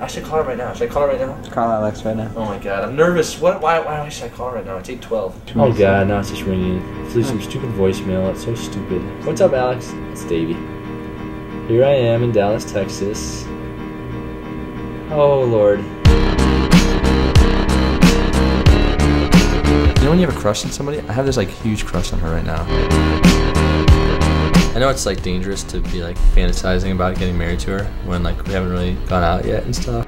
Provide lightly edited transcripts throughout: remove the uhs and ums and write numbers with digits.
I should call her right now. Should I call her right now? Call Alex right now. Oh my god, I'm nervous. What? Why should I call her right now? It's 8:12. Oh god, now it's just ringing. It's leaving some stupid voicemail. It's so stupid. What's up, Alex? It's Davey. Here I am in Dallas, Texas. Oh lord. You know when you have a crush on somebody? I have this like huge crush on her right now. I know it's like dangerous to be like fantasizing about getting married to her when like we haven't really gone out yet and stuff.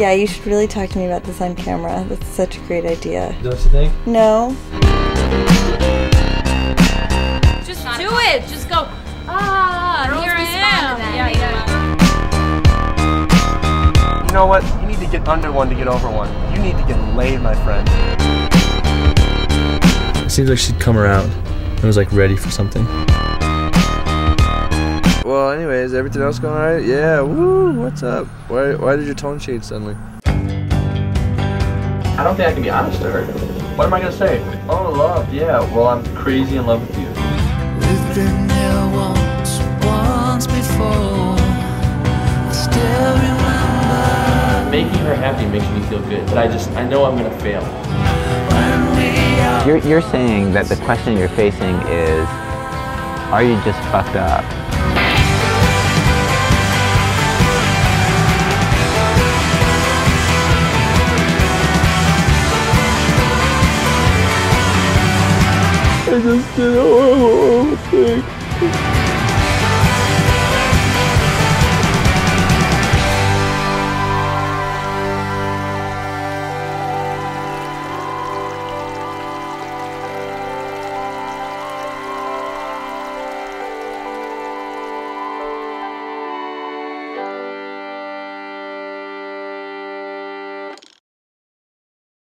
Yeah, you should really talk to me about this on camera. That's such a great idea. Don't you think? No. Just do it. Just go. Ah, here I am. Yeah. You know what? You need to get under one to get over one. You need to get laid, my friend. It seems like she'd come around. I was like ready for something. Well, anyways, everything else going alright? Yeah. Woo. What's up? Why did your tone change suddenly? I don't think I can be honest to her. What am I gonna say? Oh, love. Yeah. Well, I'm crazy in love with you. We've been there once before. I still remember. Making her happy makes me feel good, but I know I'm gonna fail. You're saying that the question you're facing is, are you just fucked up? I just did a horrible thing.